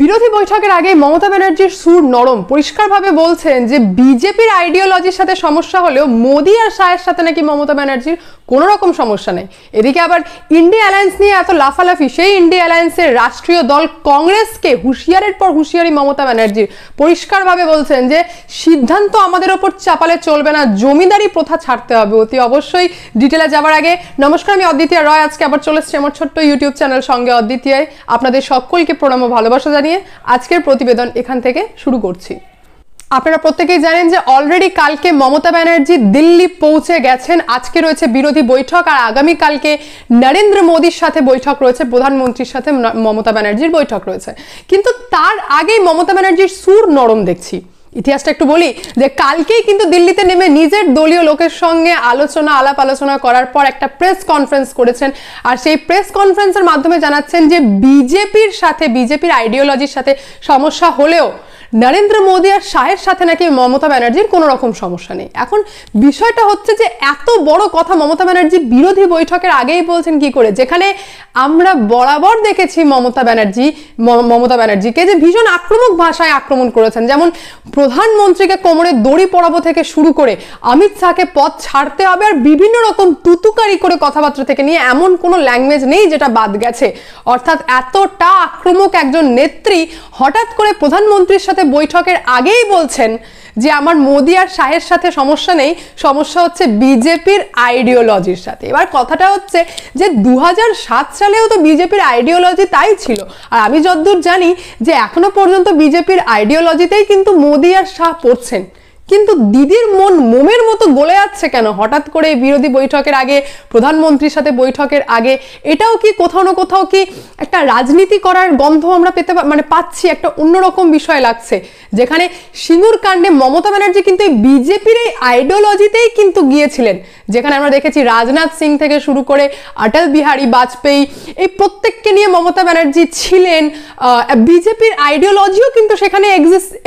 বিরোধী বৈঠকের আগে মমতা ব্যানার্জির সুর নরম, পরিষ্কারভাবে বলছেন যে বিজেপির আইডিওলজির সাথে সমস্যা হলেও মোদি আর শাহের সাথে নাকি মমতা ব্যানার্জির কোনো রকম সমস্যা নেই। এদিকে আবার ইন্ডিয়া অ্যালায়েন্স নিয়ে এত লাফালাফি, সেই ইন্ডিয়া অ্যালায়েন্সের রাষ্ট্রীয় দল কংগ্রেসকে হুঁশিয়ারের পর হুঁশিয়ারি মমতা ব্যানার্জির। পরিষ্কারভাবে বলছেন যে সিদ্ধান্ত আমাদের ওপর চাপালে চলবে না, জমিদারি প্রথা ছাড়তে হবে। অতি অবশ্যই ডিটেলে যাওয়ার আগে নমস্কার, আমি অদ্বিতীয়া রয়। আজকে আবার চলে এসেছি আমার ছোট্ট ইউটিউব চ্যানেল সঙ্গে অদ্বিতীয়ায়। আপনাদের সকলকে প্রণাম ও ভালোবাসা জানিয়ে আজকের প্রতিবেদন এখান থেকে শুরু করছি। আপনারা প্রত্যেকেই জানেন যে অলরেডি কালকে মমতা ব্যানার্জি দিল্লি পৌঁছে গেছেন। আজকে রয়েছে বিরোধী বৈঠক আর আগামীকালকে নরেন্দ্র মোদির সাথে বৈঠক রয়েছে, প্রধানমন্ত্রীর সাথে মমতা ব্যানার্জির বৈঠক রয়েছে। কিন্তু তার আগেই মমতা ব্যানার্জির সুর নরম দেখছি। ইতিহাসটা একটু বলি যে কালকেই কিন্তু দিল্লিতে নেমে নিজের দলীয় লোকের সঙ্গে আলাপ আলোচনা করার পর একটা প্রেস কনফারেন্স করেছেন, আর সেই প্রেস কনফারেন্সের মাধ্যমে জানাচ্ছেন যে বিজেপির আইডিওলজির সাথে সমস্যা হলেও নরেন্দ্র মোদি আর শাহের সাথে নাকি মমতা ব্যানার্জির কোনো রকম সমস্যা নেই। এখন বিষয়টা হচ্ছে যে এত বড় কথা মমতা ব্যানার্জি বিরোধী বৈঠকের আগেই বলছেন কি করে, যেখানে আমরা বরাবর দেখেছি মমতা ব্যানার্জিকে যে ভীষণ আক্রমক ভাষায় আক্রমণ করেছেন। যেমন প্রধানমন্ত্রীকে কোমরে দড়ি পরাবো থেকে শুরু করে অমিত শাহকে পথ ছাড়তে হবে, আর বিভিন্ন রকম তুতুকারি করে কথাবার্তা থেকে নিয়ে এমন কোনো ল্যাঙ্গুয়েজ নেই যেটা বাদ গেছে। অর্থাৎ এতটা আক্রমক একজন নেত্রী হঠাৎ করে প্রধানমন্ত্রীর সাথে বৈঠকের আগেই বলছেন যে আমার মোদি আর শাহের সাথে সমস্যা নেই, সমস্যা হচ্ছে বিজেপির আইডিওলজির সাথে। এবার কথাটা হচ্ছে যে 2007 সালেও তো বিজেপির আইডিওলজি তাই ছিল, আর আমি যতদূর জানি যে এখনো পর্যন্ত বিজেপির আইডিওলজিতেই কিন্তু মোদি আর শাহ পড়ছেন। কিন্তু দিদির মন মোমের মতো গলে যাচ্ছে কেন হঠাৎ করে বিরোধী বৈঠকের আগে, প্রধানমন্ত্রীর সাথে বৈঠকের আগে? এটাও কি কোথাও না কোথাও কি একটা রাজনীতি করার গন্ধ আমরা পাচ্ছি? একটা অন্যরকম বিষয় লাগছে, যেখানে সিঙ্গুর কাণ্ডে মমতা ব্যানার্জি কিন্তু এই বিজেপির এই আইডিওলজিতেই কিন্তু গিয়েছিলেন, যেখানে আমরা দেখেছি রাজনাথ সিং থেকে শুরু করে অটল বিহারী বাজপেয়ী এই প্রত্যেককে নিয়ে মমতা ব্যানার্জি ছিলেন। বিজেপির আইডিওলজিও কিন্তু সেখানে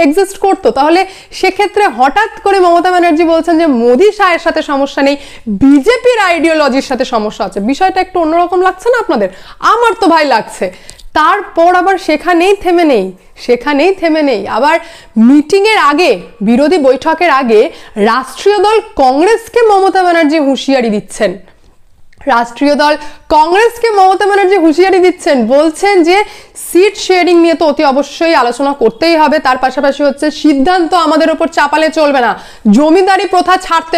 এক্সিস্ট করতো। তাহলে সেক্ষেত্রে হঠাৎ করে মমতা ব্যানার্জি বলছেন যে মোদি শাহের সাথে সমস্যা নেই, বিজেপির আইডিওলজির সাথে সমস্যা আছে। বিষয়টা একটু অন্যরকম লাগছে না আপনাদের? আমার তো ভাই লাগছে। তারপর আবার সেখানেই থেমে নেই, আবার মিটিংয়ের আগে, বিরোধী বৈঠকের আগে রাষ্ট্রীয় দল কংগ্রেসকে মমতা ব্যানার্জি হুঁশিয়ারি দিচ্ছেন। বলছেন যে সিট শেয়ারিং নিয়ে তো অতি অবশ্যই আলোচনা করতেই হবে, তার পাশাপাশি হচ্ছে সিদ্ধান্ত আমাদের ওপর চাপালে চলবে না, জমিদারি প্রথা ছাড়তে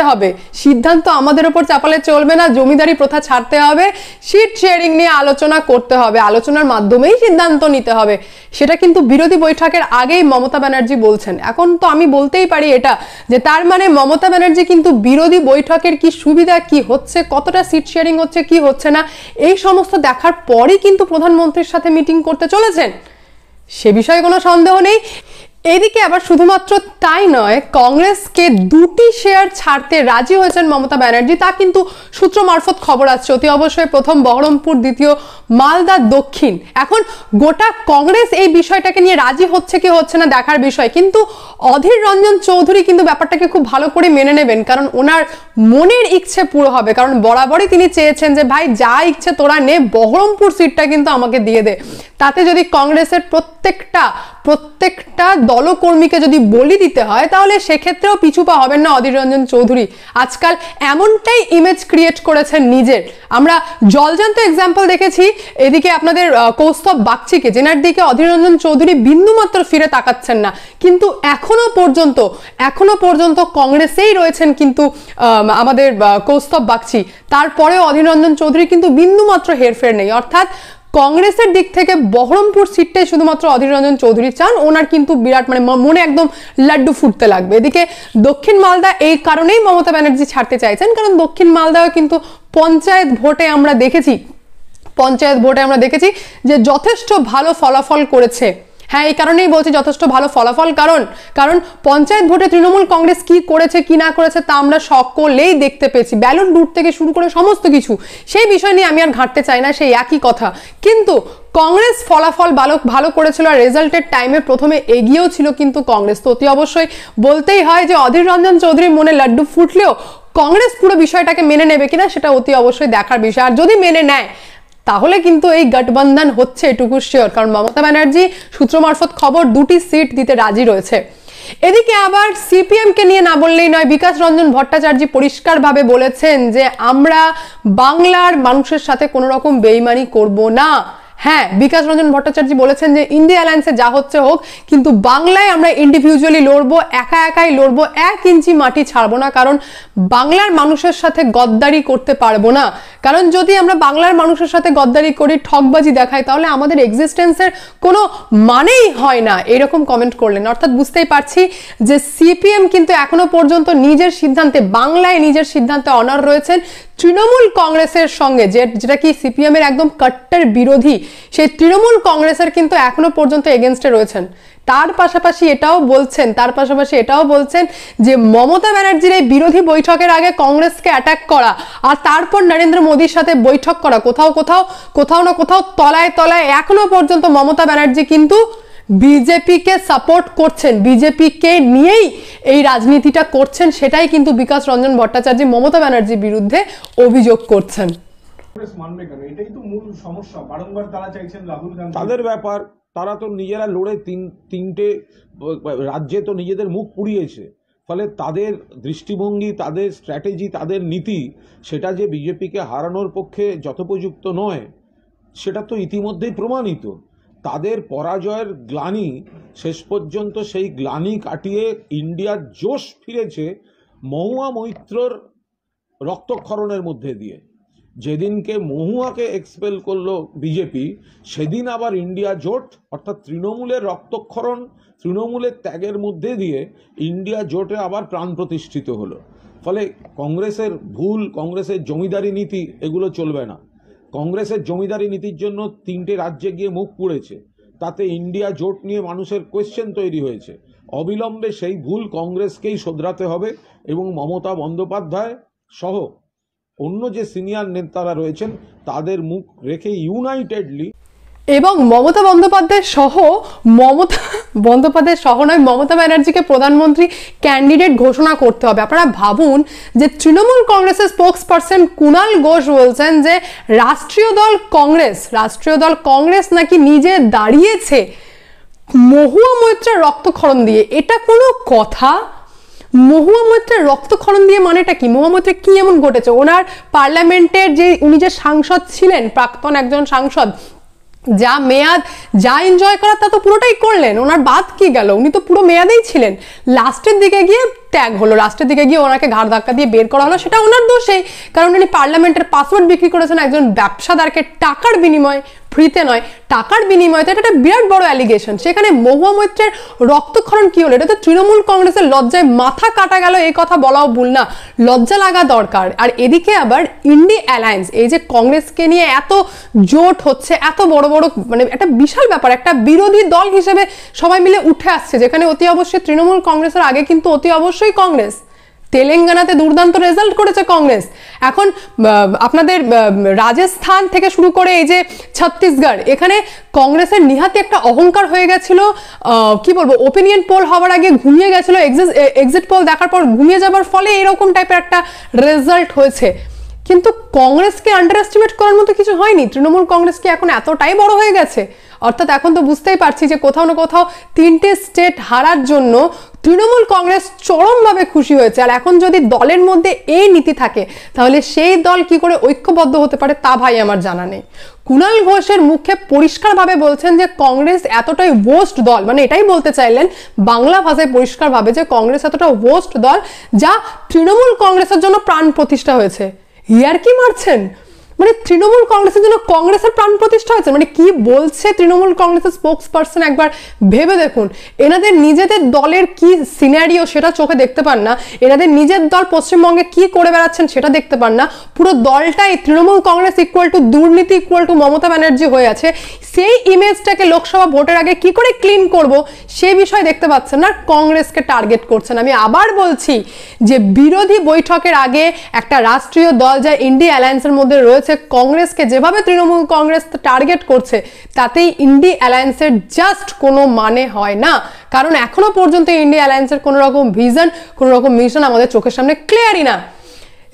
হবে। সিট শেয়ারিং নিয়ে আলোচনা করতে হবে, আলোচনার মাধ্যমেই সিদ্ধান্ত নিতে হবে। সেটা কিন্তু বিরোধী বৈঠকের আগেই মমতা ব্যানার্জি বলছেন। এখন তো আমি বলতেই পারি এটা যে তার মানে মমতা ব্যানার্জি কিন্তু বিরোধী বৈঠকের কি সুবিধা, কি হচ্ছে, কতটা সিট শেয়ারিং হচ্ছে, কি হচ্ছে না, এই সমস্ত দেখার পরই কিন্তু প্রধানমন্ত্রীর সাথে মিটিং করতে চলেছেন, সে বিষয়ে কোনো সন্দেহ নেই। এদিকে আবার শুধুমাত্র তাই নয়, কংগ্রেসকে 2টি শেয়ার ছাড়তে রাজি হয়েছেন মমতা ব্যানার্জি, তা কিন্তু সূত্র মারফত খবর আসছে। অতি অবশ্যই প্রথম বহরমপুর, দ্বিতীয় মালদা দক্ষিণ। এখন গোটা কংগ্রেস এই বিষয়টাকে নিয়ে রাজি হচ্ছে কি হচ্ছে না দেখার বিষয়, কিন্তু অধীর রঞ্জন চৌধুরী কিন্তু ব্যাপারটাকে খুব ভালো করে মেনে নেবেন, কারণ ওনার মনের ইচ্ছে পুরো হবে। কারণ বরাবরই তিনি চেয়েছেন যে ভাই যা ইচ্ছে তোরা নে, বহরমপুর সিটটা কিন্তু আমাকে দিয়ে দে। তাতে যদি কংগ্রেসের প্রত্যেকটা দলকর্মীকে যদি বলি দিতে হয়, তাহলে সেক্ষেত্রেও পিছুপা হবেন না অধীর রঞ্জন চৌধুরী। আজকাল এমনটাই ইমেজ ক্রিয়েট করেছেন নিজের। আমরা জলজান্ত এক্সাম্পল দেখেছি এদিকে আপনাদের কৌস্তব বাগচিকে, জেনার দিকে অধীর রঞ্জন চৌধুরী বিন্দুমাত্র ফিরে তাকাচ্ছেন না। কিন্তু এখনো পর্যন্ত কংগ্রেসেই রয়েছেন কিন্তু আমাদের কৌস্তব বাগচি। তারপরেও অধীর রঞ্জন চৌধুরী কিন্তু বিন্দুমাত্র হেরফের নেই। অর্থাৎ কংগ্রেসের দিক থেকে বহরমপুর সিটটাই শুধুমাত্র অধীর রঞ্জন চৌধুরী চান, ওনার কিন্তু বিরাট মনে একদম লাড্ডু ফুটতে লাগবে। এদিকে দক্ষিণ মালদা এই কারণেই মমতা ব্যানার্জি ছাড়তে চাইছেন, কারণ দক্ষিণ মালদাও কিন্তু পঞ্চায়েত ভোটে আমরা দেখেছি যে যথেষ্ট ভালো ফলাফল করেছে। হ্যাঁ, এই কারণেই বলছি যথেষ্ট ভালো ফলাফল, কারণ পঞ্চায়েত ভোটে তৃণমূল কংগ্রেস কি করেছে কি না করেছে তা আমরা সকলেই দেখতে পেয়েছি, ব্যালট লুট থেকে শুরু করে সমস্ত কিছু। সেই বিষয় নিয়ে আমি আর ঘাঁটতে চাই না, সেই একই কথা। কিন্তু কংগ্রেস ফলাফল ভালো করেছিল, আর রেজাল্টের টাইমে প্রথমে এগিয়েও ছিল কিন্তু কংগ্রেস। তো অতি অবশ্যই বলতেই হয় যে অধীর রঞ্জন চৌধুরীর মনে লাড্ডু ফুটলেও কংগ্রেস পুরো বিষয়টাকে মেনে নেবে কিনা সেটা অতি অবশ্যই দেখার বিষয়। আর যদি মেনে নেয়, তাহলে কিন্তু এই গঠবন্ধন হচ্ছে এটুকু শিওর, কারণ মমতা ব্যানার্জি সূত্র মারফত খবর দুটি সিট দিতে রাজি রয়েছে। এদিকে আবার সিপিএম কে নিয়ে না বললেই নয়, বিকাশ রঞ্জন ভট্টাচার্য পরিষ্কারভাবে বলেছেন যে আমরা বাংলার মানুষের সাথে কোনো রকম বেইমানি করব না। হ্যাঁ, বিকাশ রঞ্জন ভট্টাচার্য বলেছেন যে ইন্ডিয়া অ্যালায়েন্সে যা হচ্ছে হোক, কিন্তু বাংলায় আমরা ইন্ডিভিজুয়ালি লড়বো, একা একাই লড়বো, এক ইঞ্চি মাটি ছাড়বো না, কারণ বাংলার মানুষের সাথে গদ্দারি করতে পারবো না। কারণ যদি আমরা বাংলার মানুষের সাথে গদ্দারি করি, ঠকবাজি দেখাই, তাহলে আমাদের এক্সিস্টেন্সের কোনো মানেই হয় না, এরকম কমেন্ট করলেন। অর্থাৎ বুঝতেই পারছি যে সিপিএম কিন্তু এখনো পর্যন্ত নিজের সিদ্ধান্তে, বাংলায় নিজের সিদ্ধান্তে অনড় রয়েছেন। তৃণমূল কাংগ্রেসের সঙ্গে যেটা কি সিপিএম এর একদম কট্টর বিরোধী, সেই তৃণমূল কাংগ্রেসের কিন্তু এখনো পর্যন্ত এগেনস্টে রয়েছেন। তার পাশাপাশি এটাও বলছেন যে মমতা ব্যানার্জির এই বিরোধী বৈঠকের আগে কংগ্রেসকে অ্যাটাক করা আর তারপর নরেন্দ্র মোদির সাথে বৈঠক করা, কোথাও না কোথাও তলায় তলায় এখনো পর্যন্ত মমতা ব্যানার্জি কিন্তু বিজেপিকে সাপোর্ট করছেন, বিজেপিকে নিয়েই এই রাজনীতিটা করছেন, সেটাই কিন্তু বিকাশ রঞ্জন ভট্টাচার্য মমতা ব্যানার্জির বিরুদ্ধে অভিযোগ করছেন। তাদের ব্যাপার, তারা তো নিজেরা লড়ে তিনটে রাজ্যে তো নিজেদের মুখ পুড়িয়েছে, ফলে তাদের দৃষ্টিভঙ্গি, তাদের স্ট্র্যাটেজি, তাদের নীতি সেটা যে বিজেপিকে হারানোর পক্ষে যথোপযুক্ত নয় সেটা তো ইতিমধ্যেই প্রমাণিত। তাদের পরাজয়ের গ্লানি, শেষ পর্যন্ত সেই গ্লানি কাটিয়ে ইন্ডিয়ার জোশ ফিরেছে মহুয়া মৈত্রর রক্তক্ষরণের মধ্যে দিয়ে। যেদিনকে মহুয়াকে এক্সপেল করলো বিজেপি, সেদিন আবার ইন্ডিয়া জোট, অর্থাৎ তৃণমূলের রক্তক্ষরণ, তৃণমূলের ত্যাগের মধ্যে দিয়ে ইন্ডিয়া জোটে আবার প্রাণ প্রতিষ্ঠিত হলো। ফলে কংগ্রেসের ভুল, কংগ্রেসের জমিদারি নীতি এগুলো চলবে না। কংগ্রেসের জমিদারি নীতির জন্য তিনটে রাজ্যে গিয়ে মুখ পুড়েছে, তাতে ইন্ডিয়া জোট নিয়ে মানুষের কোয়েশ্চেন তৈরি হয়েছে। অবিলম্বে সেই ভুল কংগ্রেসকেই শোধরাতে হবে এবং মমতা বন্দ্যোপাধ্যায় সহ অন্য যে সিনিয়র নেতারা রয়েছেন তাদের মুখ রেখে ইউনাইটেডলি, এবং মমতা বন্দ্যোপাধ্যায় সহ নয় মমতা ব্যানার্জিকে প্রধানমন্ত্রী ক্যান্ডিডেট ঘোষণা করতে হবে। আপনারা ভাবুন যে তৃণমূল কংগ্রেসের স্পোক্স পার্সন কুণাল ঘোষ বলছেন যে রাষ্ট্রীয় দল কংগ্রেস নাকি নিজে দাঁড়িয়েছে মহুয়া মৈত্রের রক্তক্ষরণ দিয়ে। এটা কোনো কথা? মহুয়া মৈত্রের রক্তক্ষরণ দিয়ে মানেটা কি? মহুয়া মৈত্রে কি এমন ঘটেছে? ওনার পার্লামেন্টের উনি যে সাংসদ ছিলেন, প্রাক্তন একজন সাংসদ, যা মেয়াদ, যা এনজয় করা তা তো পুরোটাই করলেন, ওনার বাদ কি গেল? উনি তো পুরো মেয়াদেই ছিলেন, লাস্টের দিকে গিয়ে ওনাকে ঘাড় ধাক্কা দিয়ে বের করা হলো। সেটা ওনার দোষেই, কারণ উনি পার্লামেন্টের পাসওয়ার্ড বিক্রি করেছেন একজন ব্যবসাদারকে টাকার বিনিময়ে, ফ্রিতে নয়, টাকার বিনিময়ে। তো এটা একটা বিরাট বড় অ্যালিগেশন। সেখানে মহুয়া মৈত্রের রক্তক্ষরণ কি হলো? এটা তো তৃণমূল কংগ্রেসের লজ্জায় মাথা কাটা গেল, এই কথা বলাও ভুল না, লজ্জা লাগা দরকার। আর এদিকে আবার ইন্ডিয়া অ্যালায়েন্স, এই যে কংগ্রেসকে নিয়ে এত জোট হচ্ছে, এত বড় বড় মানে একটা বিশাল ব্যাপার, একটা বিরোধী দল হিসেবে সবাই মিলে উঠে আসছে, যেখানে অতি অবশ্যই তৃণমূল কংগ্রেসের আগে কিন্তু অতি অবশ্যই কংগ্রেস। তেলেঙ্গানাতে দুর্দান্ত রেজাল্ট করেছে কংগ্রেস, এখন আপনাদের রাজস্থান থেকে শুরু করে এই যে ছত্তিশগড়, এখানে কংগ্রেসের নিহাতি একটা অহংকার হয়ে গেছিল, কি বলবো, ওপিনিয়ন পোল হওয়ার আগে ঘুমিয়ে গেছিল, এক্সিট পোল দেখার পর ঘুমিয়ে যাওয়ার ফলে এরকম টাইপের একটা রেজাল্ট হয়েছে। কিন্তু কংগ্রেসকে আন্ডার এস্টিমেট করার মতো কিছু হয়নি, তৃণমূল কংগ্রেস কি এখন এতটাই বড় হয়ে গেছে? অর্থাৎ এখন তো বুঝতেই পারছি যে কোথাও না কোথাও তিনটে স্টেট হারার জন্য তৃণমূল কংগ্রেস চরমভাবে খুশি হয়েছে। আর এখন যদি দলের মধ্যে এই নীতি থাকে, তাহলে সেই দল কি করে ঐক্যবদ্ধ হতে পারে তা ভাই আমার জানা নেই। কুণাল ঘোষের মুখে পরিষ্কারভাবে বলছেন যে কংগ্রেস এতটাই ওয়ার্স্ট দল, মানে এটাই বলতে চাইলেন বাংলা ভাষায় পরিষ্কারভাবে যে কংগ্রেস এতটা ওয়ার্স্ট দল যা তৃণমূল কংগ্রেসের জন্য প্রাণ প্রতিষ্ঠা হয়েছে। ইয়ার কি মারছেন? মানে তৃণমূল কংগ্রেসের জন্য কংগ্রেসের প্রাণ প্রতিষ্ঠা হয়েছে, মানে কি বলছে তৃণমূল কংগ্রেসের স্পোক্স পার্সন? একবার ভেবে দেখুন, এনাদের নিজেদের দলের কি সিনারিও সেটা চোখে দেখতে পান না, এনাদের নিজের দল পশ্চিমবঙ্গে কি করে বেড়াচ্ছেন সেটা দেখতে পান না, পুরো দলটাই তৃণমূল কংগ্রেস ইকুয়াল টু দুর্নীতি ইকুয়াল টু মমতা ব্যানার্জি হয়ে আছে। সেই ইমেজটাকে লোকসভা ভোটের আগে কি করে ক্লিন করব সেই বিষয় দেখতে পাচ্ছেন না, কংগ্রেসকে টার্গেট করছেন। আমি আবার বলছি যে বিরোধী বৈঠকের আগে একটা রাষ্ট্রীয় দল যা ইন্ডিয়া অ্যালায়েন্সের মধ্যে রয়েছে, কংগ্রেসকে যেভাবে তৃণমূল কংগ্রেস টার্গেট করছে তাতেই ইন্ডিয়া অ্যালায়েন্সের জাস্ট কোনো মানে হয় না, কারণ এখনো পর্যন্ত ইন্ডিয়া অ্যালায়েন্সের কোনো রকম ভিশন, কোনো রকম মিশন আমাদের চোখের সামনে ক্লিয়ারই না।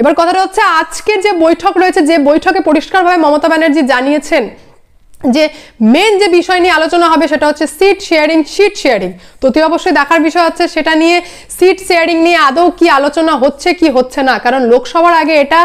এবার কথাটা হচ্ছে আজকের যে বৈঠক রয়েছে, যে বৈঠকে পরিষ্কারভাবে মমতা ব্যানার্জি জানিয়েছেন যে মেন যে বিষয় নিয়ে আলোচনা হবে সেটা হচ্ছে সিট শেয়ারিং। তো তে অবশ্যই দেখার বিষয় হচ্ছে সেটা নিয়ে, সিট শেয়ারিং নিয়ে আদৌ কি আলোচনা হচ্ছে কি হচ্ছে না, কারণ লোকসভার আগে এটা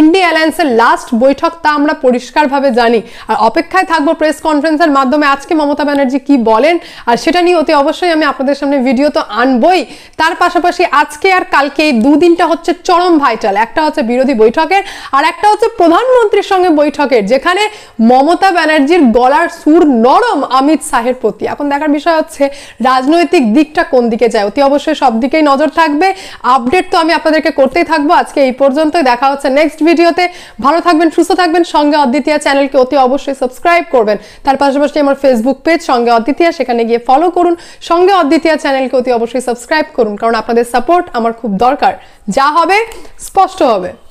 ইন্ডিয়া অ্যালায়েন্সের লাস্ট বৈঠক, তা আমরা পরিষ্কারভাবে জানি। আর অপেক্ষায় থাকবো প্রেস কনফারেন্সের মাধ্যমে আজকে মমতা ব্যানার্জি কি বলেন, আর সেটা নিয়ে অতি অবশ্যই আমি আপনাদের সামনে ভিডিও তো আনবই। তার পাশাপাশি আজকে আর কালকে এই দুদিনটা হচ্ছে চরম ভাইটাল, একটা হচ্ছে বিরোধী বৈঠকের আর একটা হচ্ছে প্রধানমন্ত্রীর সঙ্গে বৈঠকের, যেখানে মমতা ব্যানার্জির গলার সুর নরম অমিত শাহের প্রতি। এখন দেখার বিষয় হচ্ছে রাজনৈতিক দিকটা কোন দিকে যায়, অতি অবশ্যই সব দিকেই নজর থাকবে। আপডেট তো আমি আপনাদেরকে করতেই থাকবো। আজকে এই পর্যন্তই, দেখা হচ্ছে নেক্সট ভিডিওতে। ভালো থাকবেন, সুস্থ থাকবেন। সঙ্গে অদ্বিতীয়া চ্যানেলকে অতি অবশ্যই সাবস্ক্রাইব করবেন, তার পাশাপাশি আমার ফেসবুক পেজ সঙ্গে অদ্বিতীয়া, সেখানে গিয়ে ফলো করুন। সঙ্গে অদ্বিতীয়া চ্যানেলকে অতি অবশ্যই সাবস্ক্রাইব করুন, কারণ আপনাদের সাপোর্ট আমার খুব দরকার। যা হবে স্পষ্ট হবে।